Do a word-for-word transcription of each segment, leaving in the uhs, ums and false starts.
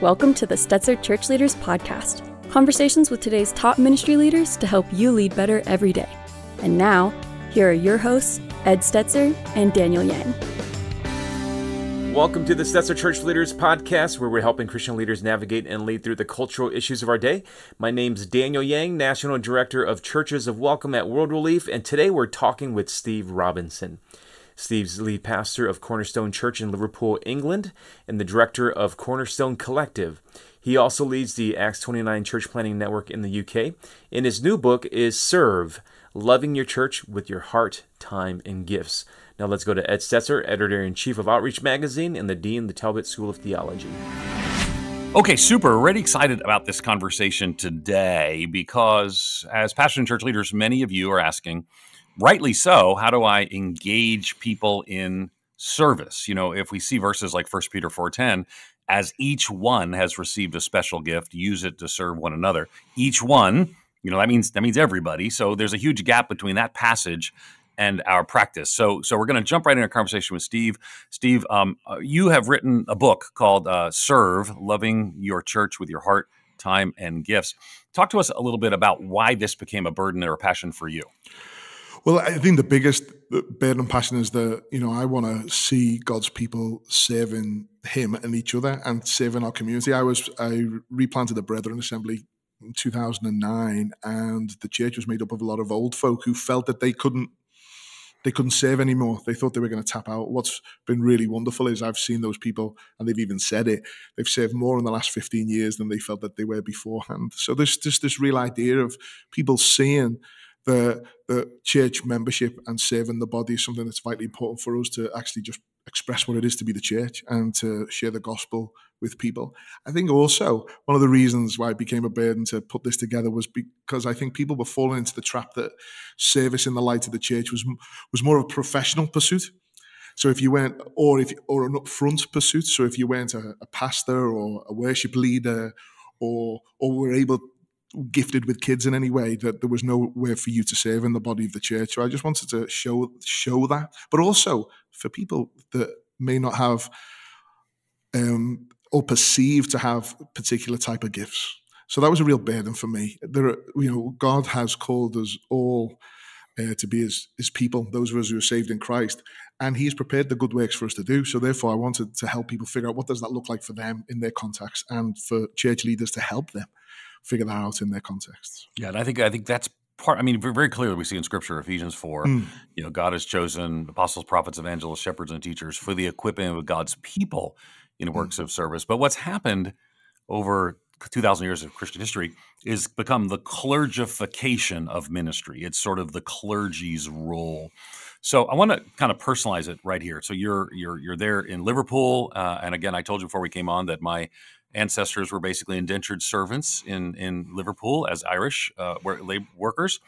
Welcome to the Stetzer Church Leaders Podcast, conversations with today's top ministry leaders to help you lead better every day. And now, here are your hosts, Ed Stetzer and Daniel Yang. Welcome to the Stetzer Church Leaders Podcast, where we're helping Christian leaders navigate and lead through the cultural issues of our day. My name's Daniel Yang, National Director of Churches of Welcome at World Relief, and today we're talking with Steve Robinson. Steve's lead pastor of Cornerstone Church in Liverpool, England, and the director of Cornerstone Collective. He also leads the Acts twenty-nine Church Planting Network in the U K, and his new book is Serve: Loving Your Church with Your Heart, Time and Gifts. Now let's go to Ed Stetzer, Editor-in-Chief of Outreach Magazine and the Dean of the Talbot School of Theology. Okay, super. Already excited about this conversation today because as pastors and church leaders, many of you are asking, rightly so, how do I engage people in service? You know, if we see verses like First Peter four ten, as each one has received a special gift, use it to serve one another. Each one, you know, that means that means everybody. So there's a huge gap between that passage and our practice. So, so we're going to jump right into a conversation with Steve. Steve, um, you have written a book called uh, Serve: Loving Your Church with Your Heart, Time, and Gifts. Talk to us a little bit about why this became a burden or a passion for you. Well, I think the biggest burden and passion is that, you know, I want to see God's people serving him and each other and serving our community. I was, I replanted the Brethren Assembly in two thousand nine, and the church was made up of a lot of old folk who felt that they couldn't, they couldn't serve anymore. They thought they were going to tap out. What's been really wonderful is I've seen those people, and they've even said it, they've served more in the last fifteen years than they felt that they were beforehand. So there's just this real idea of people seeing The, the church membership and serving the body is something that's vitally important for us to actually just express what it is to be the church and to share the gospel with people. I think also one of the reasons why it became a burden to put this together was because I think people were falling into the trap that service in the light of the church was was more of a professional pursuit. So if you weren't, or if or an upfront pursuit. So if you weren't a, a pastor or a worship leader, or or were able to gifted with kids in any way, that there was nowhere for you to serve in the body of the church. So I just wanted to show show that, but also for people that may not have um, or perceive to have particular type of gifts. So that was a real burden for me. There, are, you know, God has called us all uh, to be his, his people, those of us who are saved in Christ, and He's prepared the good works for us to do. So therefore, I wanted to help people figure out what does that look like for them in their context, and for church leaders to help them figure that out in their contexts. Yeah, and I think I think that's part. I mean, very clearly we see in Scripture, Ephesians four, mm. you know, God has chosen apostles, prophets, evangelists, shepherds, and teachers for the equipping of God's people in mm. works of service. But what's happened over two thousand years of Christian history is become the clergification of ministry. It's sort of the clergy's role. So I want to kind of personalize it right here. So you're you're you're there in Liverpool, uh, and again, I told you before we came on that my ancestors were basically indentured servants in in Liverpool as Irish uh, labor workers,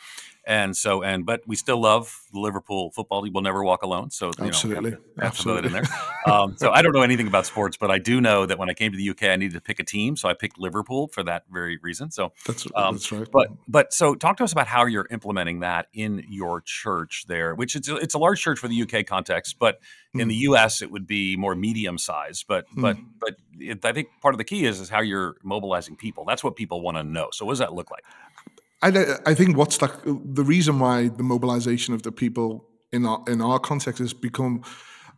and so and but we still love the Liverpool football. You will never walk alone. So you absolutely, know, have to, have absolutely. To throw that in there. Um, so I don't know anything about sports, but I do know that when I came to the U K, I needed to pick a team, so I picked Liverpool for that very reason. So that's, um, that's right. But but so talk to us about how you're implementing that in your church there, which it's it's a large church for the U K context, but mm. in the U S it would be more medium sized. But mm. but but it, I think part of the is is how you're mobilizing people. That's what people want to know. So what does that look like? I, I think what's like the reason why the mobilization of the people in our in our context has become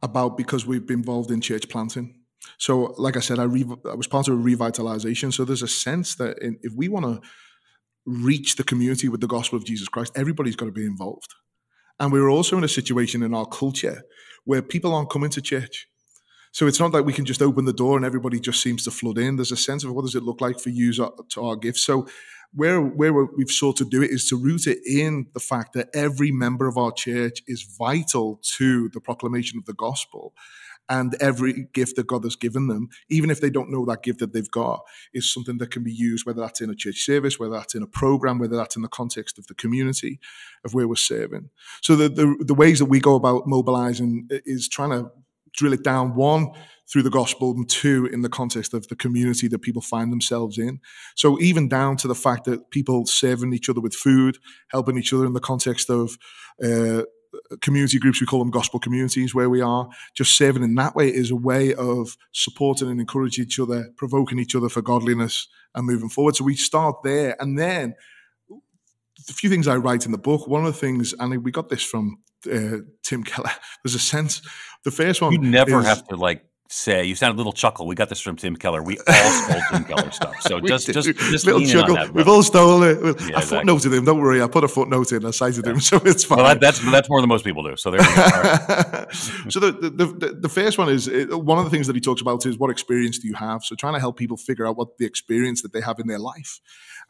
about because we've been involved in church planting. So like I said, I, re, I was part of a revitalization. So there's a sense that in, if we want to reach the community with the gospel of Jesus Christ, everybody's got to be involved. And we're also in a situation in our culture where people aren't coming to church. So it's not that we can just open the door and everybody just seems to flood in. There's a sense of what does it look like for you to our gifts. So where, where we've sought to do it is to root it in the fact that every member of our church is vital to the proclamation of the gospel, and every gift that God has given them, even if they don't know that gift that they've got, is something that can be used, whether that's in a church service, whether that's in a program, whether that's in the context of the community of where we're serving. So the, the, the ways that we go about mobilizing is trying to drill it down, one, through the gospel, and two, in the context of the community that people find themselves in. So even down to the fact that people serving each other with food, helping each other in the context of uh, community groups, we call them gospel communities, where we are just serving in that way is a way of supporting and encouraging each other, provoking each other for godliness and moving forward. So we start there. And then the few things I write in the book, one of the things, and we got this from uh, Tim Keller, there's a sense, the first one. You never is, have to like say, you sound a little chuckle. We got this from Tim Keller. We all stole Tim Keller stuff. So just, just, just little chuckle. That, we've all stolen it. Yeah, I exactly. footnoted him. Don't worry. I put a footnote in. I cited yeah. him, so it's fine. Well, that, that's that's more than most people do. So there we go. Right. So the, the the the first one is one of the things that he talks about is what experience do you have? So trying to help people figure out what the experience that they have in their life,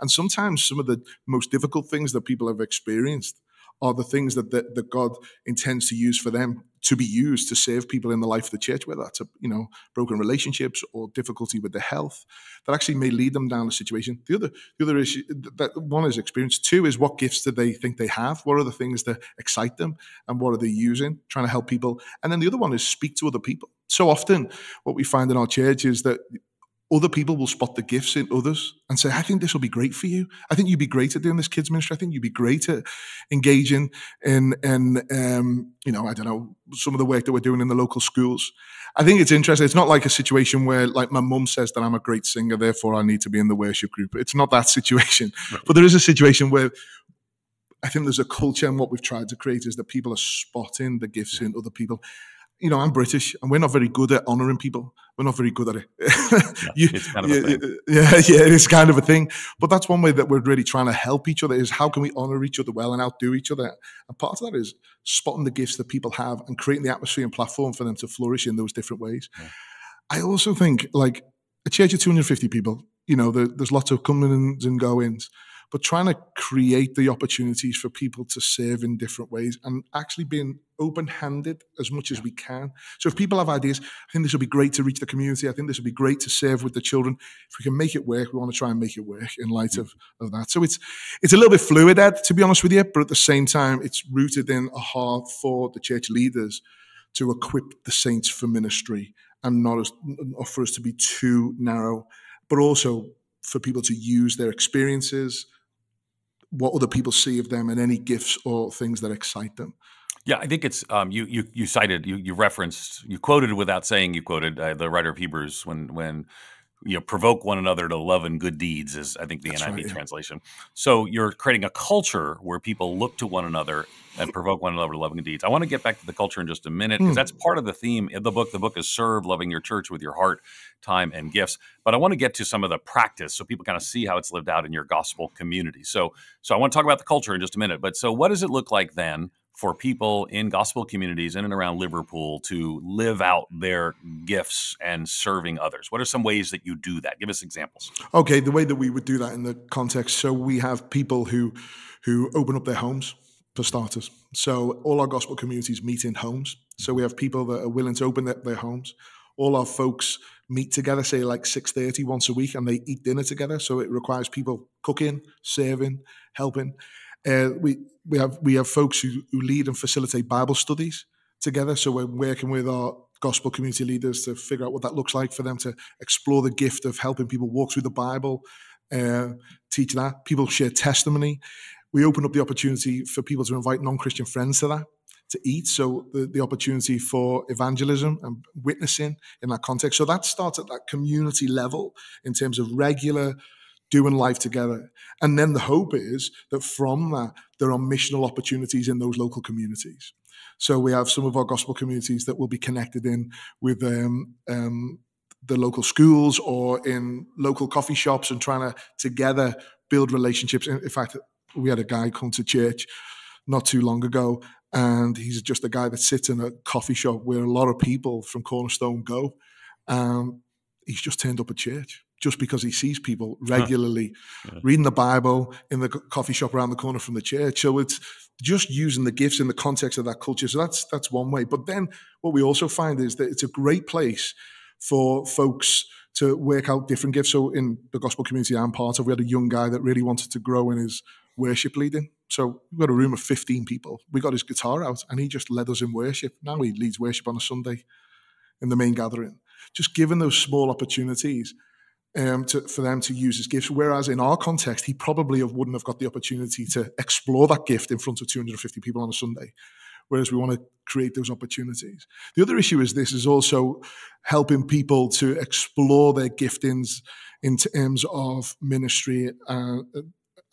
and sometimes some of the most difficult things that people have experienced are the things that, that that God intends to use for them to be used to serve people in the life of the church, whether that's a, you know, broken relationships or difficulty with their health, that actually may lead them down a situation. The other the other issue, that one is experience. Two is what gifts do they think they have? What are the things that excite them? And what are they using? Trying to help people. And then the other one is speak to other people. So often what we find in our church is that other people will spot the gifts in others and say, I think this will be great for you. I think you'd be great at doing this kids ministry. I think you'd be great at engaging in, in um, you know, I don't know, some of the work that we're doing in the local schools. I think it's interesting. It's not like a situation where like my mum says that I'm a great singer, therefore I need to be in the worship group. It's not that situation. Right. But there is a situation where I think there's a culture, and what we've tried to create is that people are spotting the gifts yeah. in other people. You know, I'm British, and we're not very good at honouring people. We're not very good at it. yeah, you, it's kind of you, a thing. Yeah, yeah, it's kind of a thing. But that's one way that we're really trying to help each other is how can we honour each other well and outdo each other? And part of that is spotting the gifts that people have and creating the atmosphere and platform for them to flourish in those different ways. Yeah. I also think, like, a church of two hundred fifty people, you know, there, there's lots of comings and goings, but trying to create the opportunities for people to serve in different ways and actually being open-handed as much as we can. So if people have ideas, I think this would be great to reach the community. I think this would be great to serve with the children. If we can make it work, we want to try and make it work in light of, of that. So it's it's a little bit fluid, Ed, to be honest with you, but at the same time, it's rooted in a heart for the church leaders to equip the saints for ministry and not, as, not for us to be too narrow, but also for people to use their experiences, what other people see of them, and any gifts or things that excite them. Yeah, I think it's um, you. You you cited you you referenced you quoted without saying you quoted uh, the writer of Hebrews when when you know, provoke one another to love and good deeds is I think the That's N I V right, yeah. translation. So you're creating a culture where people look to one another and provoke one another to love and good deeds. I want to get back to the culture in just a minute because mm. that's part of the theme of the book. The book is Serve: Loving Your Church with Your Heart, Time and Gifts. But I want to get to some of the practice so people kind of see how it's lived out in your gospel community. So so I want to talk about the culture in just a minute. But so what does it look like then for people in gospel communities in and around Liverpool to live out their gifts and serving others? What are some ways that you do that? Give us examples. Okay, the way that we would do that in the context, so we have people who who open up their homes, for starters. So all our gospel communities meet in homes. So we have people that are willing to open their, their homes. All our folks meet together, say like six thirty once a week, and they eat dinner together. So it requires people cooking, serving, helping. Uh, we we have we have folks who, who lead and facilitate Bible studies together. So we're working with our gospel community leaders to figure out what that looks like for them to explore the gift of helping people walk through the Bible, uh, teach that. People share testimony. We open up the opportunity for people to invite non-Christian friends to that, to eat. So the, the opportunity for evangelism and witnessing in that context. So that starts at that community level in terms of regular doing life together. And then the hope is that from that, there are missional opportunities in those local communities. So we have some of our gospel communities that will be connected in with um, um, the local schools or in local coffee shops and trying to together build relationships. In fact, we had a guy come to church not too long ago, and he's just a guy that sits in a coffee shop where a lot of people from Cornerstone go. Um, he's just turned up at church, just because he sees people regularly huh. yeah. reading the Bible in the coffee shop around the corner from the church. So it's just using the gifts in the context of that culture. So that's that's one way. But then what we also find is that it's a great place for folks to work out different gifts. So in the gospel community I'm part of, we had a young guy that really wanted to grow in his worship leading. So we've got a room of fifteen people. We got his guitar out and he just led us in worship. Now he leads worship on a Sunday in the main gathering. Just given those small opportunities Um, to, for them to use his gifts, whereas in our context, he probably have, wouldn't have got the opportunity to explore that gift in front of two hundred fifty people on a Sunday. whereas we want to create those opportunities. The other issue is this, is also helping people to explore their giftings in terms of ministry uh,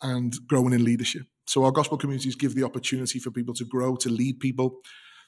and growing in leadership. So our gospel communities give the opportunity for people to grow, to lead people,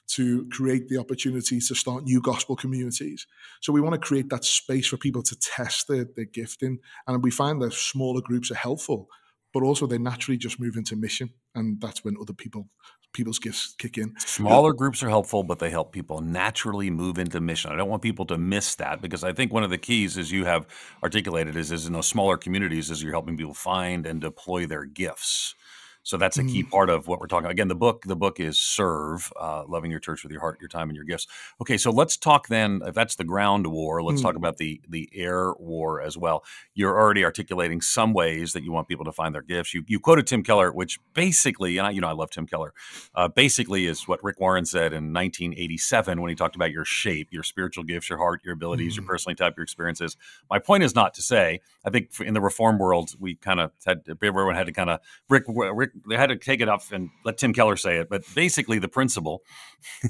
to create the opportunity to start new gospel communities. So we want to create that space for people to test their, their gifting. And we find that smaller groups are helpful, but also they naturally just move into mission. And that's when other people, people's gifts kick in. Smaller groups are helpful, but they help people naturally move into mission. I don't want people to miss that, because I think one of the keys, as you have articulated, is, is in those smaller communities is you're helping people find and deploy their gifts. So that's a key part of what we're talking about. Again, the book, the book is Serve, uh, Loving Your Church with Your Heart, Your Time, and Your Gifts. Okay, so let's talk then, if that's the ground war, let's mm. talk about the, the air war as well. You're already articulating some ways that you want people to find their gifts. You, you quoted Tim Keller, which basically, and I, you know I love Tim Keller, uh, basically is what Rick Warren said in nineteen eighty-seven when he talked about your shape, your spiritual gifts, your heart, your abilities, mm. your personality type, your experiences. My point is not to say, I think in the reform world, we kind of had, everyone had to kind of, Rick, Rick, they had to take it up and let Tim Keller say it, but basically the principle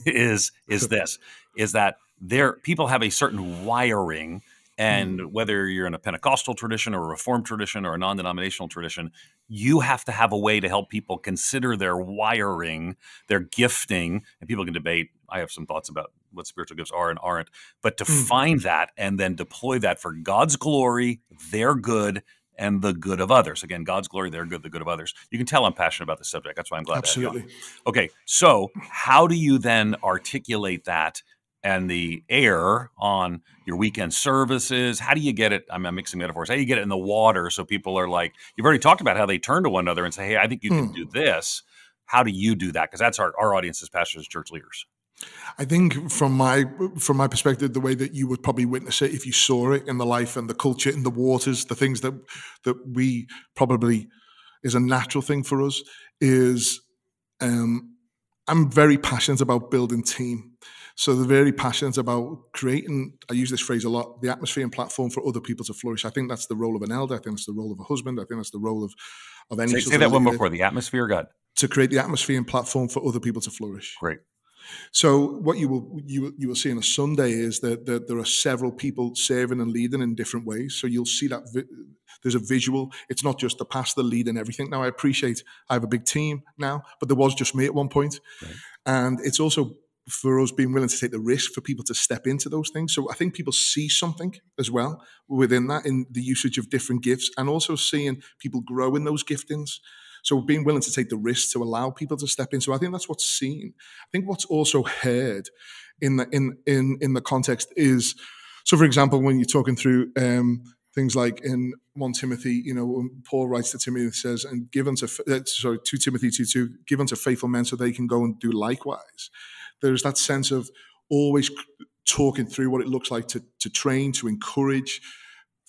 is is this, is that there people have a certain wiring, and mm. whether you're in a Pentecostal tradition or a Reformed tradition or a non-denominational tradition, you have to have a way to help people consider their wiring, their gifting, and people can debate. I have some thoughts about what spiritual gifts are and aren't, but to mm. find that and then deploy that for God's glory, their good, and the good of others. Again, God's glory, their good, the good of others. You can tell I'm passionate about this subject. That's why I'm glad Absolutely. to have you on. Okay, so how do you then articulate that and the air on your weekend services? How do you get it? I'm, I'm mixing metaphors. How do you get it in the water so people are like, you've already talked about how they turn to one another and say, hey, I think you can mm. do this. How do you do that? Because that's our, our audience as pastors and church leaders. I think from my from my perspective, the way that you would probably witness it if you saw it in the life and the culture, in the waters, the things that that we probably is a natural thing for us is um, I'm very passionate about building team. So they're very passionate about creating, I use this phrase a lot, the atmosphere and platform for other people to flourish. I think that's the role of an elder. I think that's the role of a husband. I think that's the role of, of any. Say, say that one before, the atmosphere, God. To create the atmosphere and platform for other people to flourish. Great. So what you will you you will see on a Sunday is that, that there are several people serving and leading in different ways. So you'll see that vi there's a visual. It's not just the pastor leading everything. Now I appreciate I have a big team now, but there was just me at one point, right. And it's also for us being willing to take the risk for people to step into those things. So I think people see something as well within that in the usage of different gifts, and also seeing people grow in those giftings. So being willing to take the risk to allow people to step in. So I think that's what's seen. I think what's also heard in the in in in the context is, so for example, when you're talking through um, things like in First Timothy, you know, when Paul writes to Timothy and says, "And give unto uh, sorry, Second Timothy two two, give unto faithful men so they can go and do likewise." There's that sense of always talking through what it looks like to to train, to encourage,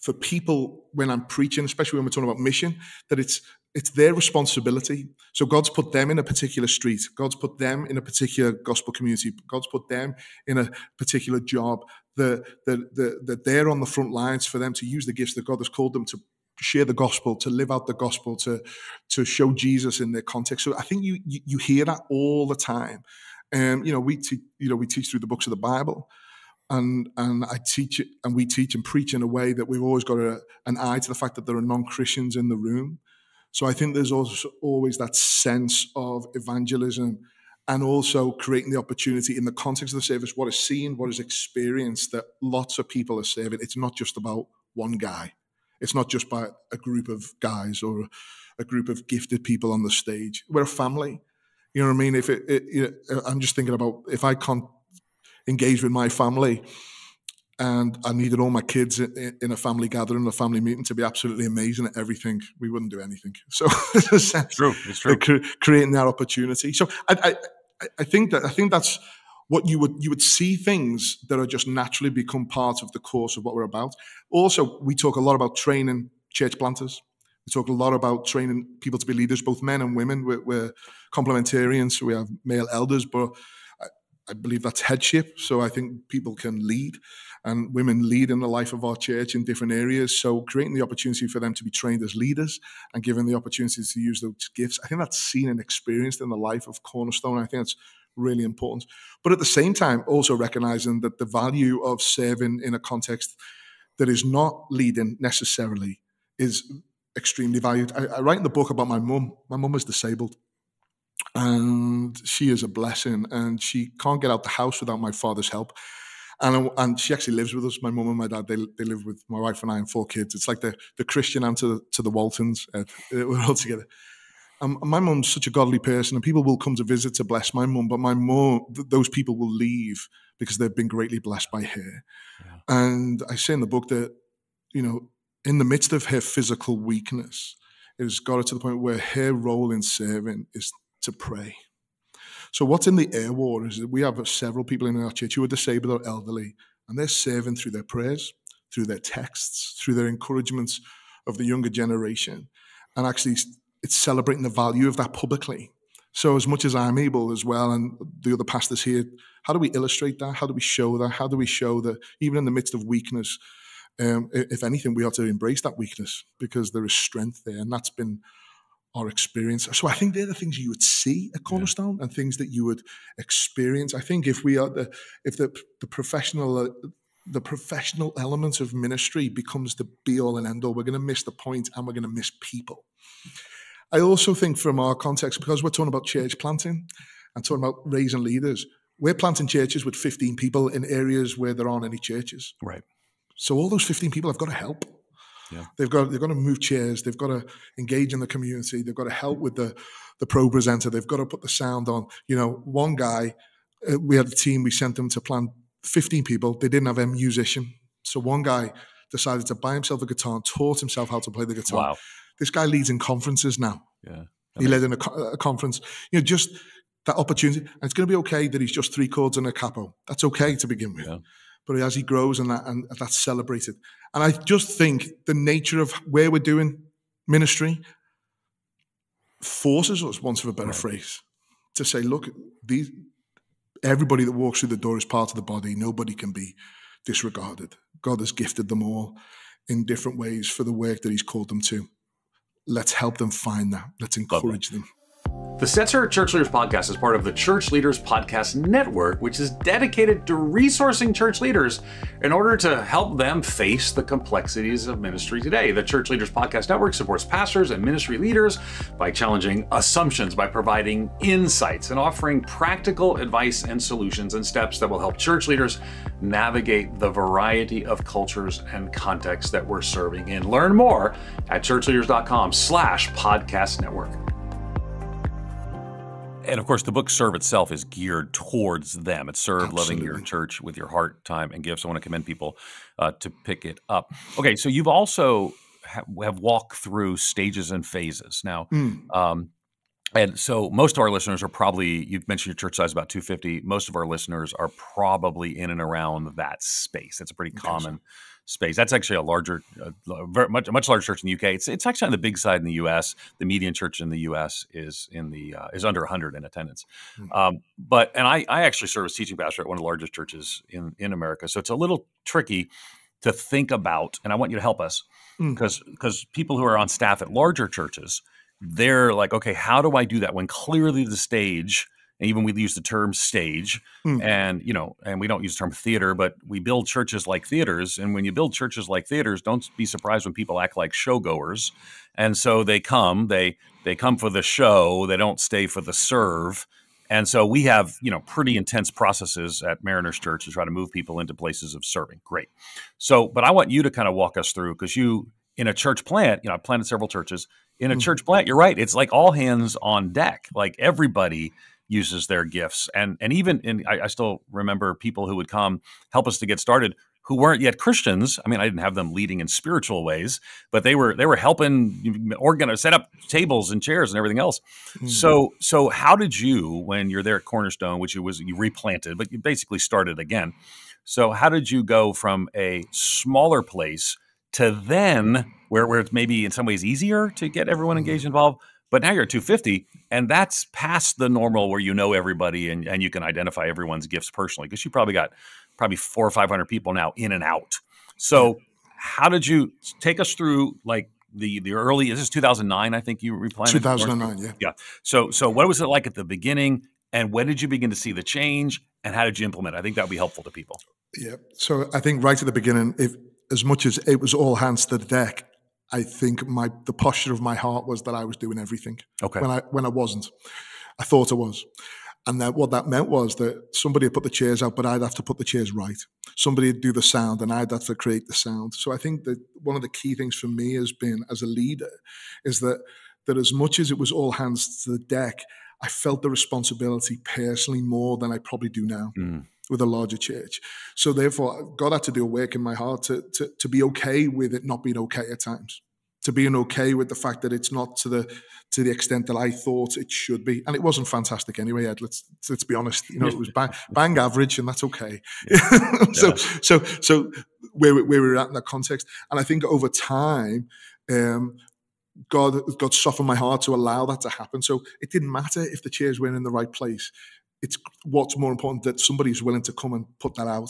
for people when I'm preaching, especially when we're talking about mission, that it's it's their responsibility. So God's put them in a particular street. God's put them in a particular gospel community. God's put them in a particular job. That the, the, the they're on the front lines for them to use the gifts that God has called them to share the gospel, to live out the gospel, to, to show Jesus in their context. So I think you, you, you hear that all the time. And, um, you know, we te you know, we teach through the books of the Bible. And and I teach it, and we teach and preach in a way that we've always got a, an eye to the fact that there are non-Christians in the room. So I think there's also always that sense of evangelism, and also creating the opportunity in the context of the service, what is seen, what is experienced, that lots of people are serving. It's not just about one guy. It's not just by a group of guys or a group of gifted people on the stage. We're a family. You know what I mean? If it, it, it, I'm just thinking about if I can't engage with my family, and I needed all my kids in a family gathering, a family meeting, to be absolutely amazing at everything, we wouldn't do anything. So it's true. It's true. Creating that opportunity. So I, I, I think that I think that's what you would you would see, things that are just naturally become part of the course of what we're about. Also, we talk a lot about training church planters. We talk a lot about training people to be leaders, both men and women. We're, we're complementarians, so we have male elders, but I believe that's headship. So I think people can lead, and women lead in the life of our church in different areas. So creating the opportunity for them to be trained as leaders and giving the opportunity to use those gifts. I think that's seen and experienced in the life of Cornerstone. I think that's really important. But at the same time, also recognizing that the value of serving in a context that is not leading necessarily is extremely valued. I, I write in the book about my mum. My mum is disabled, and she is a blessing, and she can't get out the house without my father's help. And, and she actually lives with us. My mum and my dad, they they live with my wife and I and four kids. It's like the, the Christian answer to the Waltons. Uh, we're all together. Um, my mum's such a godly person, and people will come to visit to bless my mum, but my mum, th those people will leave because they've been greatly blessed by her. Yeah. And I say in the book that, you know, in the midst of her physical weakness, it has got her to the point where her role in serving is to pray. So what's in the air war is that we have several people in our church who are disabled or elderly, and they're serving through their prayers, through their texts, through their encouragements of the younger generation. And actually, it's celebrating the value of that publicly. So as much as I'm able as well, and the other pastors here, how do we illustrate that? How do we show that? How do we show that even in the midst of weakness, um, if anything, we ought to embrace that weakness because there is strength there, and that's been our experience. So I think they're the things you would see at Cornerstone, yeah, and things that you would experience. I think if we are the, if the the professional uh, the professional element of ministry becomes the be all and end all, we're going to miss the point, and we're going to miss people. I also think from our context, because we're talking about church planting and talking about raising leaders, we're planting churches with fifteen people in areas where there aren't any churches. Right. So all those fifteen people have got to help. Yeah. They've got they've got to move chairs. They've got to engage in the community. They've got to help with the the pro presenter. They've got to put the sound on. You know, one guy, uh, we had a team. We sent them to plant fifteen people. They didn't have a musician, so one guy decided to buy himself a guitar and taught himself how to play the guitar. Wow. This guy leads in conferences now. Yeah, I mean, he led in a, a conference. You know, just that opportunity. And it's going to be okay that he's just three chords and a capo. That's okay to begin with. Yeah. But as he grows, and, that, and that's celebrated. And I just think the nature of where we're doing ministry forces us, once for a better right. phrase, to say, look, these, everybody that walks through the door is part of the body. Nobody can be disregarded. God has gifted them all in different ways for the work that he's called them to. Let's help them find that. Let's encourage Lovely. them. The Stetzer Church Leaders Podcast is part of the Church Leaders Podcast Network, which is dedicated to resourcing church leaders in order to help them face the complexities of ministry today. The Church Leaders Podcast Network supports pastors and ministry leaders by challenging assumptions, by providing insights, and offering practical advice and solutions and steps that will help church leaders navigate the variety of cultures and contexts that we're serving in. Learn more at church leaders dot com slash podcast network. And of course, the book Serve itself is geared towards them. It's Serve, Absolutely. Loving Your Church with Your Heart, Time, and Gifts. I want to commend people uh, to pick it up. Okay, so you've also ha have walked through stages and phases. Now, mm. um, and so most of our listeners are probably, you've mentioned your church size about two fifty. Most of our listeners are probably in and around that space. That's a pretty common space. That's actually a larger, a very much, a much larger church in the U K. It's it's actually on the big side in the U S. The median church in the U S is in the uh, is under one hundred in attendance. Mm-hmm. um, but and I I actually serve as teaching pastor at one of the largest churches in in America. So it's a little tricky to think about, and I want you to help us because mm-hmm. because people who are on staff at larger churches, they're like, okay, how do I do that when clearly the stage. And even we use the term stage mm. and, you know, and we don't use the term theater, but we build churches like theaters. And when you build churches like theaters, don't be surprised when people act like showgoers. And so they come, they, they come for the show. They don't stay for the serve. And so we have, you know, pretty intense processes at Mariner's Church to try to move people into places of serving. Great. So, but I want you to kind of walk us through, because you, in a church plant, you know, I planted several churches in a mm. church plant. You're right. It's like all hands on deck, like everybody uses their gifts. And and even in, I, I still remember people who would come help us to get started who weren't yet Christians. I mean, I didn't have them leading in spiritual ways, but they were they were helping organize, set up tables and chairs and everything else. Mm-hmm. So so how did you, when you're there at Cornerstone, which it was you replanted, but you basically started again. So how did you go from a smaller place to then where, where it's maybe in some ways easier to get everyone engaged and involved? But now you're at two fifty, and that's past the normal where you know everybody and, and you can identify everyone's gifts personally, because you probably got probably four or five hundred people now in and out. So how did you take us through like the the early? Is this two thousand nine? I think you replanted. two thousand nine, yeah, yeah. So so what was it like at the beginning? And when did you begin to see the change, and how did you implement it? I think that would be helpful to people. Yeah. So I think right at the beginning, if, as much as it was all hands to the deck, I think my the posture of my heart was that I was doing everything. Okay. When I when I wasn't, I thought I was. And that what that meant was that somebody had put the chairs out, but I'd have to put the chairs right. Somebody would do the sound, and I'd have to create the sound. So I think that one of the key things for me has been, as a leader, is that that as much as it was all hands to the deck, I felt the responsibility personally more than I probably do now mm. with a larger church. So therefore, God had to do a work in my heart to, to to be okay with it not being okay at times, to being okay with the fact that it's not to the to the extent that I thought it should be. And it wasn't fantastic anyway, Ed. Let's let's be honest. You know, it was bang, bang average, and that's okay. Yeah. so yeah. so so where where we were at in that context. And I think over time, um, God God softened my heart to allow that to happen. So it didn't matter if the chairs weren't in the right place. It's what's more important that somebody's willing to come and put that out.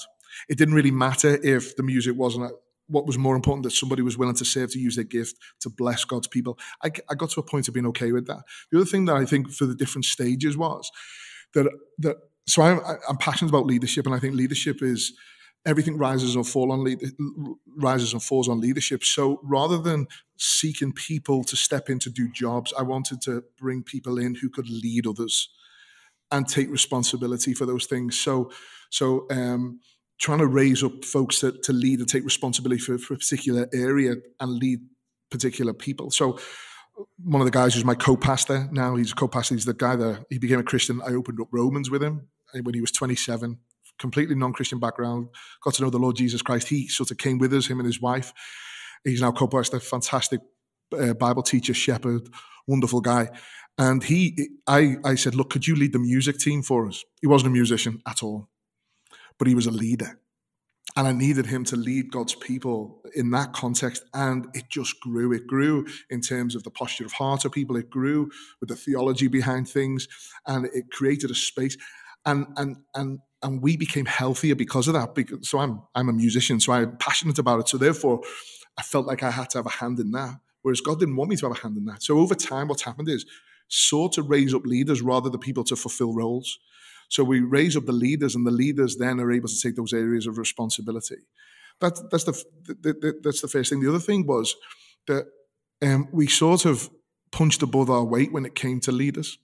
It didn't really matter if the music wasn't. What was more important that somebody was willing to serve, to use their gift, to bless God's people. I, I got to a point of being okay with that. The other thing that I think for the different stages was that that. So I'm I'm passionate about leadership, and I think leadership is everything rises or fall on lead, rises and falls on leadership. So rather than seeking people to step in to do jobs, I wanted to bring people in who could lead others and take responsibility for those things. So so. Um, trying to raise up folks to, to lead and take responsibility for, for a particular area and lead particular people. So one of the guys who's my co-pastor now, he's a co-pastor, he's the guy that he became a Christian. I opened up Romans with him when he was twenty-seven, completely non-Christian background, got to know the Lord Jesus Christ. He sort of came with us, him and his wife. He's now co-pastor, fantastic uh, Bible teacher, shepherd, wonderful guy. And he, I, I said, look, could you lead the music team for us? He wasn't a musician at all, but he was a leader. And I needed him to lead God's people in that context. And it just grew. It grew in terms of the posture of heart of people. It grew with the theology behind things. And it created a space. And and and and we became healthier because of that. Because, so I'm I'm a musician, so I'm passionate about it. So therefore, I felt like I had to have a hand in that, whereas God didn't want me to have a hand in that. So over time, what's happened is sort of raise up leaders rather than people to fulfill roles. So we raise up the leaders, and the leaders then are able to take those areas of responsibility. That, that's the, the, the that's the first thing. The other thing was that um, we sort of punched above our weight when it came to leaders.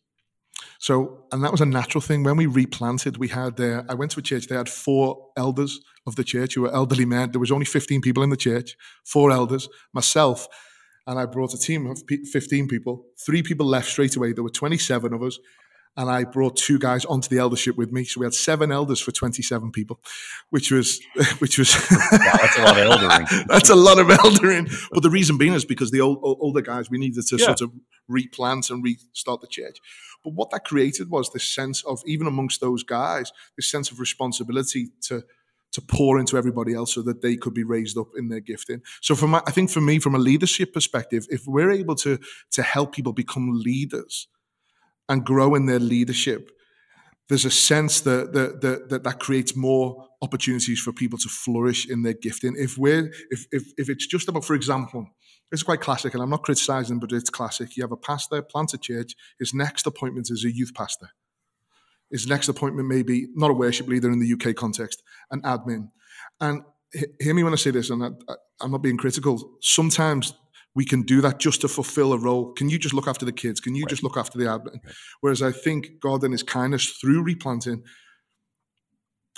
So, and that was a natural thing. When we replanted, we had, uh, I went to a church, they had four elders of the church who were elderly men. There was only fifteen people in the church, four elders, myself, and I brought a team of fifteen people. Three people left straight away. There were twenty-seven of us. And I brought two guys onto the eldership with me. So we had seven elders for twenty-seven people, which was, which was, wow, that's a lot of eldering. That's a lot of eldering. But the reason being is because the old, older guys, we needed to yeah. sort of replant and restart the church. But what that created was this sense of, even amongst those guys, this sense of responsibility to, to pour into everybody else so that they could be raised up in their gifting. So from my, I think for me, from a leadership perspective, if we're able to, to help people become leaders and grow in their leadership, there's a sense that that, that that that creates more opportunities for people to flourish in their gifting. If we're if if if it's just about, for example, it's quite classic, and I'm not criticizing, but it's classic. You have a pastor, plant a church. His next appointment is a youth pastor. His next appointment may be not a worship leader in the U K context, an admin. And hear me when I say this, and I, I'm not being critical. Sometimes we can do that just to fulfill a role. Can you just look after the kids? Can you right. just look after the admin? Right. Whereas I think God and his kindness through replanting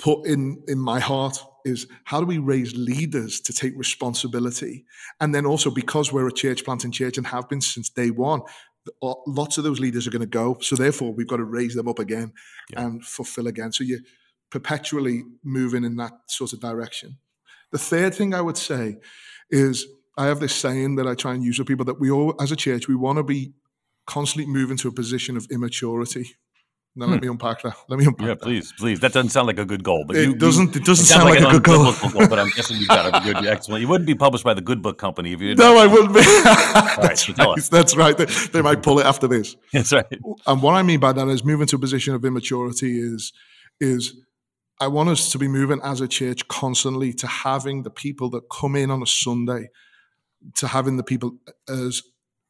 put in, in my heart is, how do we raise leaders to take responsibility? And then also, because we're a church planting church and have been since day one, lots of those leaders are going to go. So therefore, we've got to raise them up again yeah. and fulfill again. So you're perpetually moving in that sort of direction. The third thing I would say is, I have this saying that I try and use with people, that we all, as a church, we want to be constantly moving to a position of immaturity. Now, hmm. let me unpack that. Let me unpack yeah, that. Yeah, please, please. That doesn't sound like a good goal. But it you, doesn't. It doesn't it sound like, like a good goal. goal. But I'm guessing you've got a good excellent. You wouldn't be published by the Good Book Company if you didn't. No, I wouldn't be. That's, right, right. That's right. They, they might pull it after this. That's right. And what I mean by that is, moving to a position of immaturity is is. I want us to be moving as a church constantly to having the people that come in on a Sunday, to having the people as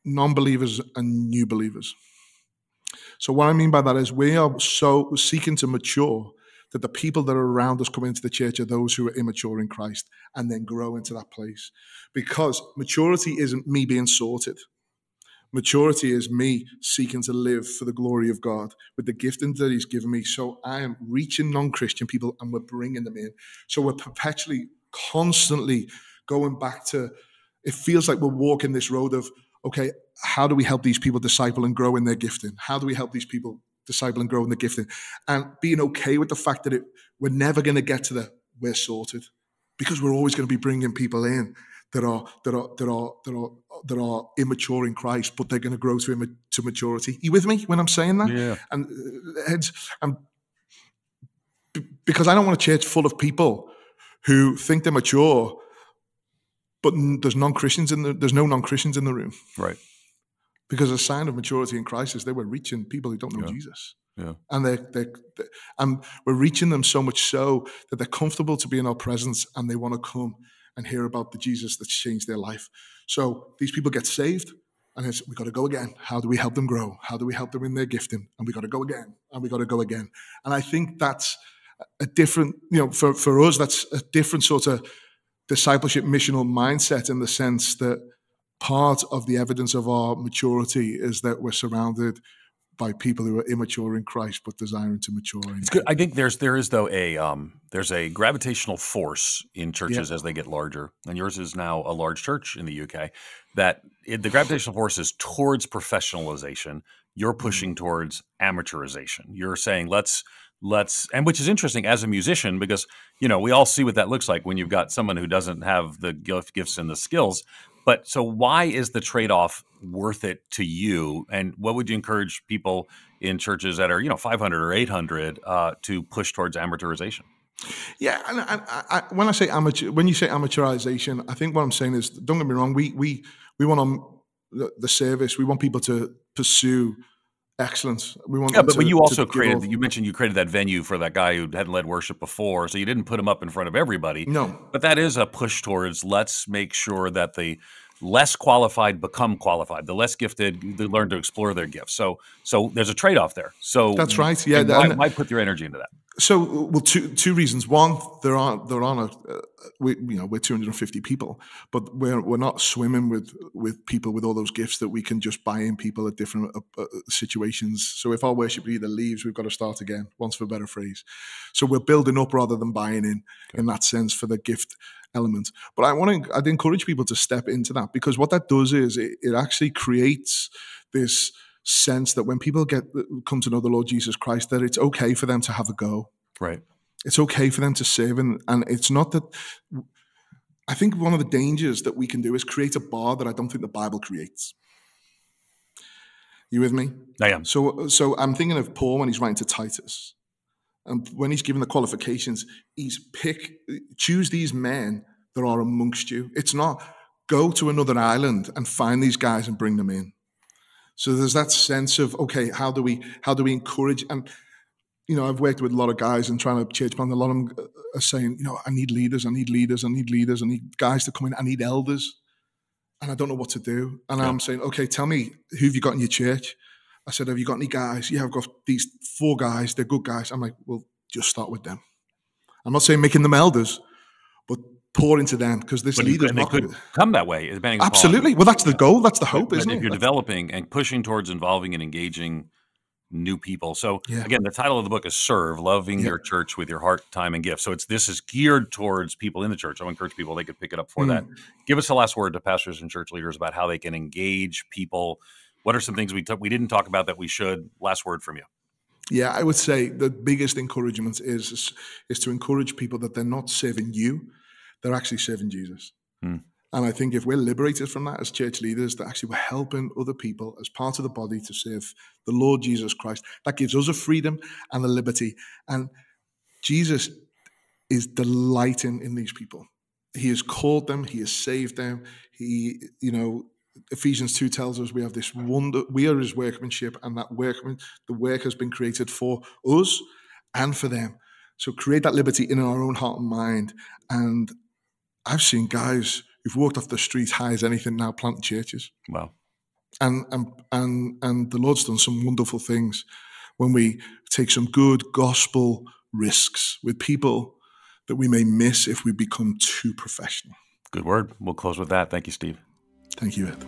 non-believers and new believers. So what I mean by that is we are so seeking to mature that the people that are around us coming into the church are those who are immature in Christ and then grow into that place. Because maturity isn't me being sorted. Maturity is me seeking to live for the glory of God with the gifting that he's given me. So I am reaching non-Christian people and we're bringing them in. So we're perpetually, constantly going back to, it feels like we're walking this road of, okay, how do we help these people disciple and grow in their gifting? How do we help these people disciple and grow in their gifting? And being okay with the fact that it, we're never going to get to the we're sorted, because we're always going to be bringing people in that are that are that are that are that are immature in Christ, but they're going to grow to Im- to maturity. You with me when I'm saying that? Yeah. And Ed, I'm, b- because I don't want a church full of people who think they're mature, but there's non-Christians in the there's no non-Christians in the room, right? Because a sign of maturity in Christ is they were reaching people who don't know yeah. Jesus. Yeah. And they, they, they, and we're reaching them so much so that they're comfortable to be in our presence and they want to come and hear about the Jesus that's changed their life. So these people get saved and it's, we got to go again. How do we help them grow? How do we help them in their gifting? And we got to go again and we got to go again. And I think that's a different, you know, for, for us, that's a different sort of discipleship missional mindset, in the sense that part of the evidence of our maturity is that we're surrounded by people who are immature in Christ but desiring to mature in Christ. I think there's there is though a um, there's a gravitational force in churches yeah. as they get larger, and yours is now a large church in the U K. That it, the gravitational force is towards professionalization. You're pushing towards amateurization. You're saying let's let's and which is interesting as a musician, because you know we all see what that looks like when you've got someone who doesn't have the gifts and the skills. But so why is the trade-off worth it to you? And what would you encourage people in churches that are, you know, five hundred or eight hundred uh, to push towards amateurization? Yeah, and I, I, when I say amateur, when you say amateurization, I think what I'm saying is, don't get me wrong, we we we want on the, the service, we want people to pursue excellence. We want yeah, but, to, but you also created, all... you mentioned you created that venue for that guy who hadn't led worship before, so you didn't put him up in front of everybody. No. But that is a push towards let's make sure that the less qualified become qualified, the less gifted, they learn to explore their gifts. So so there's a trade-off there. So that's right. Yeah. Why, why put your energy into that? So, well, two two reasons. One, there aren't there aren't a, uh, we you know we're two hundred fifty people, but we're we're not swimming with with people with all those gifts that we can just buy in people at different uh, uh, situations. So if our worship leader leaves, we've got to start again, once for a better phrase. So we're building up rather than buying in, okay. in that sense for the gift element. But I want to I'd encourage people to step into that, because what that does is it, it actually creates this sense that when people get come to know the Lord Jesus Christ, that it's okay for them to have a go. Right. It's okay for them to serve, and, and it's not that. I think one of the dangers that we can do is create a bar that I don't think the Bible creates. You with me? I am. So, so I'm thinking of Paul when he's writing to Titus, and when he's given the qualifications, he's pick choose these men that are amongst you. It's not go to another island and find these guys and bring them in. So there's that sense of, okay, how do we how do we encourage? And you know, I've worked with a lot of guys and trying to church plant. A lot of them are saying, you know, I need leaders, I need leaders, I need leaders, I need guys to come in, I need elders, and I don't know what to do. And yeah. I'm saying, okay, tell me who have you got in your church? I said, have you got any guys? Yeah, I've got these four guys. They're good guys. I'm like, well, just start with them. I'm not saying making them elders, but pour into them, because this but leader's not could come that way. Depending Absolutely. Upon, well, that's the yeah. goal. That's the hope, but, isn't if it? If you're that's... developing and pushing towards involving and engaging new people. So yeah. again, the title of the book is Serve: Loving yeah. Your Church with Your Heart, Time, and Gifts. So it's this is geared towards people in the church. I encourage people, they could pick it up for mm. that. Give us the last word to pastors and church leaders about how they can engage people. What are some things we took, we didn't talk about that we should? Last word from you. Yeah, I would say the biggest encouragement is is, is to encourage people that they're not serving you. They're actually serving Jesus. Mm. And I think if we're liberated from that as church leaders, that actually we're helping other people as part of the body to serve the Lord Jesus Christ, that gives us a freedom and a liberty. And Jesus is delighting in these people. He has called them. He has saved them. He, you know, Ephesians two tells us we have this wonder, we are his workmanship, and that workman, the work has been created for us and for them. So create that liberty in our own heart and mind. And I've seen guys who've walked off the street high as anything now planting churches. Wow. And, and, and, and the Lord's done some wonderful things when we take some good gospel risks with people that we may miss if we become too professional. Good word. We'll close with that. Thank you, Steve. Thank you, Ed.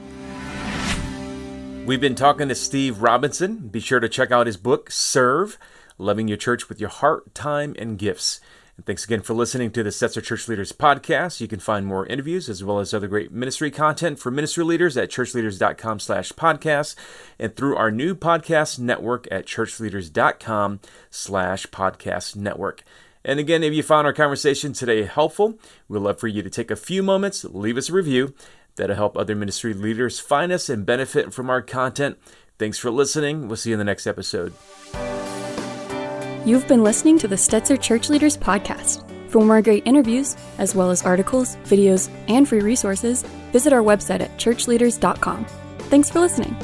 We've been talking to Steve Robinson. Be sure to check out his book, Serve: Loving Your Church with Your Heart, Time, and Gifts. And thanks again for listening to the Stetzer Church Leaders Podcast. You can find more interviews as well as other great ministry content for ministry leaders at churchleaders.com slash podcast and through our new podcast network at churchleaders.com slash podcast network. And again, if you found our conversation today helpful, we'd love for you to take a few moments, leave us a review. That'll help other ministry leaders find us and benefit from our content. Thanks for listening. We'll see you in the next episode. You've been listening to the Stetzer Church Leaders Podcast. For more great interviews, as well as articles, videos, and free resources, visit our website at churchleaders dot com. Thanks for listening.